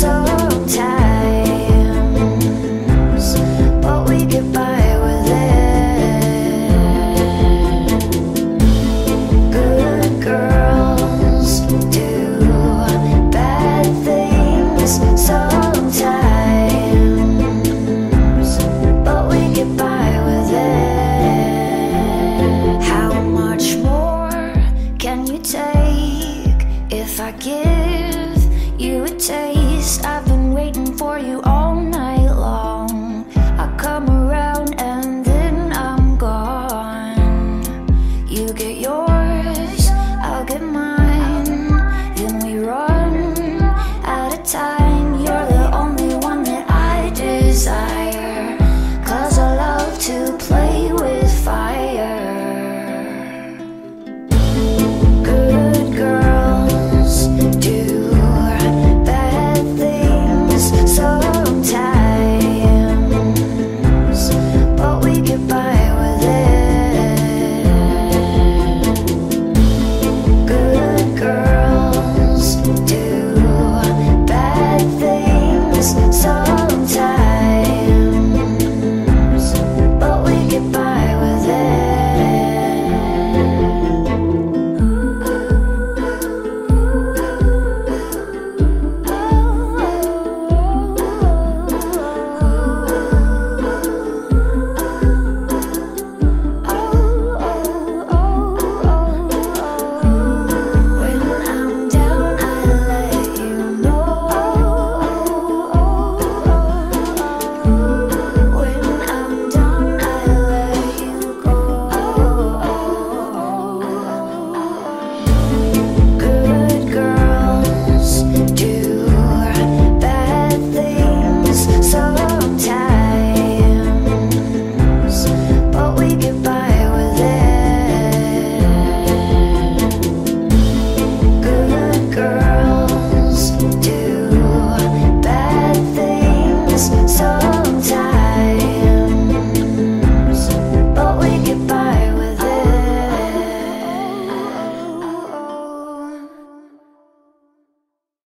Sometimes, but we get by with it. Good girls do bad things sometimes, but we get by with it. How much more can you take if I give you a taste?